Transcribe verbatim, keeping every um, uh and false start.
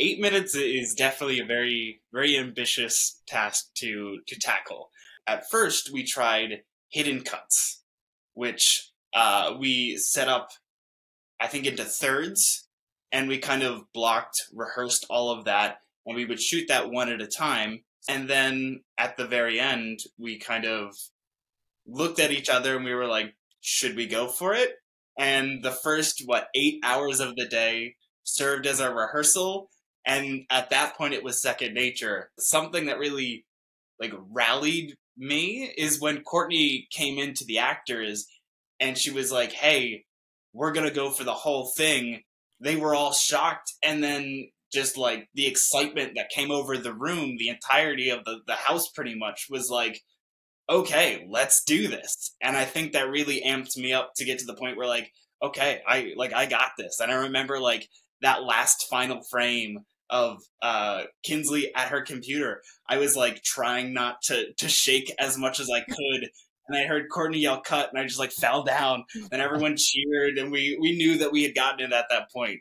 eight minutes is definitely a very, very ambitious task to, to tackle. At first, we tried hidden cuts, which uh, we set up, I think, into thirds, and we kind of blocked, rehearsed all of that, and we would shoot that one at a time. And then at the very end, we kind of looked at each other and we were like, should we go for it? And the first, what, eight hours of the day served as our rehearsal. And at that point, it was second nature. Something that really, like, rallied me is when Courtney came into the actors and she was like, hey, we're going to go for the whole thing. They were all shocked. And then just like the excitement that came over the room, the entirety of the, the house pretty much was like, okay, let's do this. And I think that really amped me up to get to the point where like, okay, I like I got this. And I remember like that last final frame of uh, Kinsley at her computer. I was like trying not to, to shake as much as I could. And I heard Courtney yell cut and I just like fell down and everyone cheered. And we, we knew that we had gotten it at that point.